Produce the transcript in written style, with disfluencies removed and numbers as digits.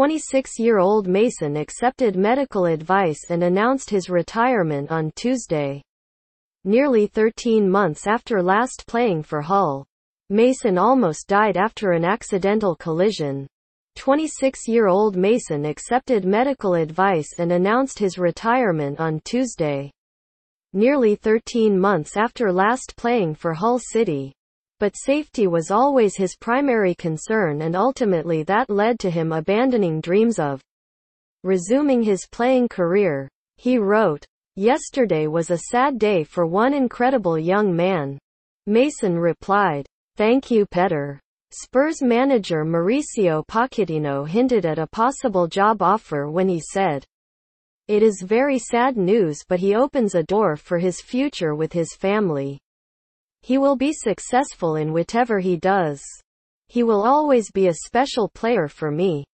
26-year-old Mason accepted medical advice and announced his retirement on Tuesday, nearly 13 months after last playing for Hull. Mason almost died after an accidental collision. 26-year-old Mason accepted medical advice and announced his retirement on Tuesday, nearly 13 months after last playing for Hull City. But safety was always his primary concern, and ultimately that led to him abandoning dreams of resuming his playing career. He wrote, "Yesterday was a sad day for one incredible young man." Mason replied, "Thank you, Petr." Spurs manager Mauricio Pochettino hinted at a possible job offer when he said, "It is very sad news, but he opens a door for his future with his family. He will be successful in whatever he does. He will always be a special player for me."